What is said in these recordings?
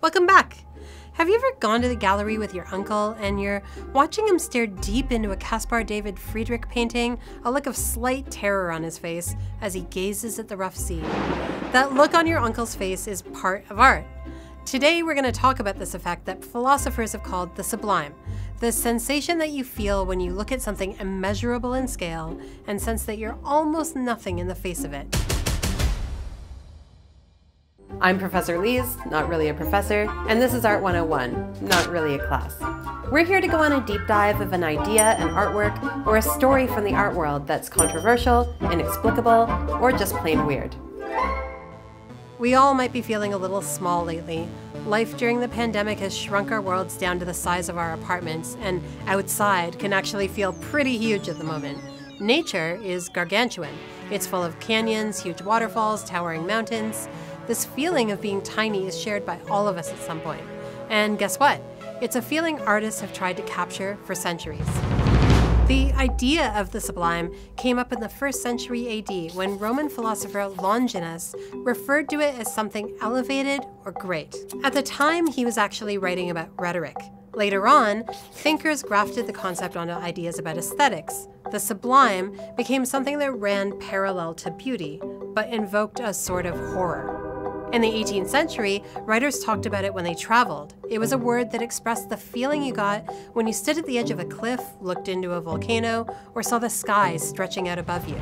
Welcome back! Have you ever gone to the gallery with your uncle and you're watching him stare deep into a Caspar David Friedrich painting, a look of slight terror on his face as he gazes at the rough sea? That look on your uncle's face is part of art. Today we're going to talk about this effect that philosophers have called the sublime, the sensation that you feel when you look at something immeasurable in scale and sense that you're almost nothing in the face of it. I'm Professor Lees, not really a professor, and this is Art 101, not really a class. We're here to go on a deep dive of an idea, an artwork, or a story from the art world that's controversial, inexplicable, or just plain weird. We all might be feeling a little small lately. Life during the pandemic has shrunk our worlds down to the size of our apartments, and outside can actually feel pretty huge at the moment. Nature is gargantuan. It's full of canyons, huge waterfalls, towering mountains. This feeling of being tiny is shared by all of us at some point. And guess what? It's a feeling artists have tried to capture for centuries. The idea of the sublime came up in the 1st century AD when Roman philosopher Longinus referred to it as something elevated or great. At the time, he was actually writing about rhetoric. Later on, thinkers grafted the concept onto ideas about aesthetics. The sublime became something that ran parallel to beauty, but invoked a sort of horror. In the 18th century, writers talked about it when they traveled. It was a word that expressed the feeling you got when you stood at the edge of a cliff, looked into a volcano, or saw the sky stretching out above you.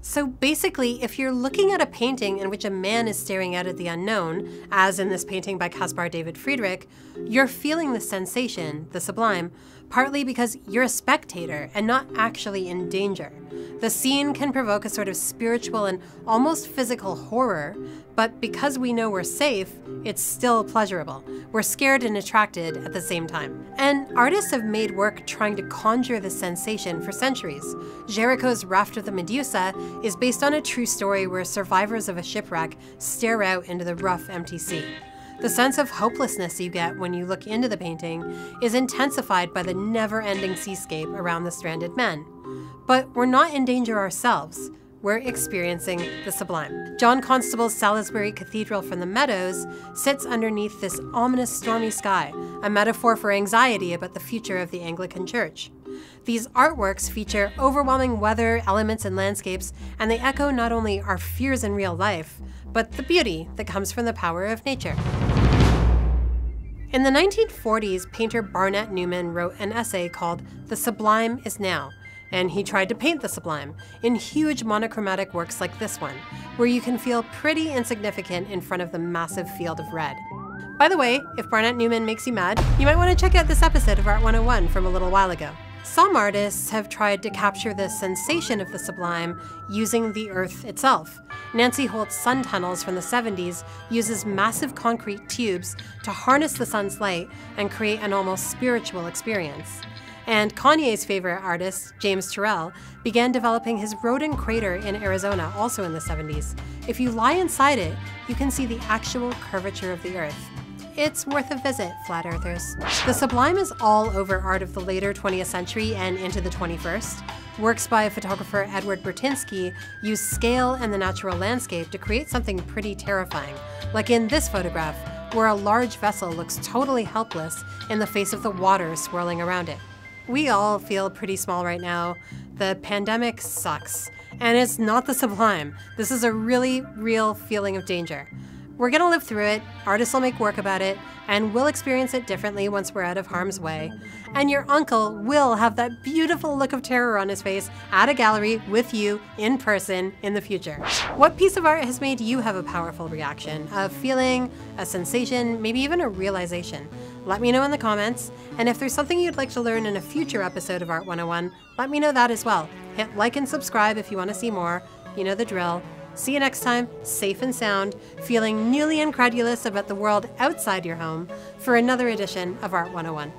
So basically, if you're looking at a painting in which a man is staring out at the unknown, as in this painting by Caspar David Friedrich, you're feeling the sensation, the sublime, partly because you're a spectator and not actually in danger. The scene can provoke a sort of spiritual and almost physical horror, but because we know we're safe, it's still pleasurable. We're scared and attracted at the same time. And artists have made work trying to conjure this sensation for centuries. Géricault's Raft of the Medusa is based on a true story where survivors of a shipwreck stare out into the rough, empty sea. The sense of hopelessness you get when you look into the painting is intensified by the never-ending seascape around the stranded men. But we're not in danger ourselves. We're experiencing the sublime. John Constable's Salisbury Cathedral from the Meadows sits underneath this ominous stormy sky, a metaphor for anxiety about the future of the Anglican Church. These artworks feature overwhelming weather, elements, and landscapes, and they echo not only our fears in real life, but the beauty that comes from the power of nature. In the 1940s, painter Barnett Newman wrote an essay called The Sublime is Now, and he tried to paint the sublime in huge monochromatic works like this one, where you can feel pretty insignificant in front of the massive field of red. By the way, if Barnett Newman makes you mad, you might want to check out this episode of Art 101 from a little while ago. Some artists have tried to capture the sensation of the sublime using the earth itself. Nancy Holt's Sun Tunnels from the 70s uses massive concrete tubes to harness the sun's light and create an almost spiritual experience. And Kanye's favorite artist, James Turrell, began developing his Roden Crater in Arizona, also in the 70s. If you lie inside it, you can see the actual curvature of the earth. It's worth a visit, flat earthers. The sublime is all over art of the later 20th century and into the 21st. Works by photographer Edward Burtynsky use scale and the natural landscape to create something pretty terrifying, like in this photograph, where a large vessel looks totally helpless in the face of the water swirling around it. We all feel pretty small right now. The pandemic sucks. And it's not the sublime. This is a really real feeling of danger. We're gonna live through it, artists will make work about it, and we'll experience it differently once we're out of harm's way. And your uncle will have that beautiful look of terror on his face at a gallery with you in person in the future. What piece of art has made you have a powerful reaction, a feeling, a sensation, maybe even a realization? Let me know in the comments, and if there's something you'd like to learn in a future episode of Art 101, let me know that as well. Hit like and subscribe if you want to see more. You know the drill. See you next time, safe and sound, feeling newly incredulous about the world outside your home, for another edition of Art 101.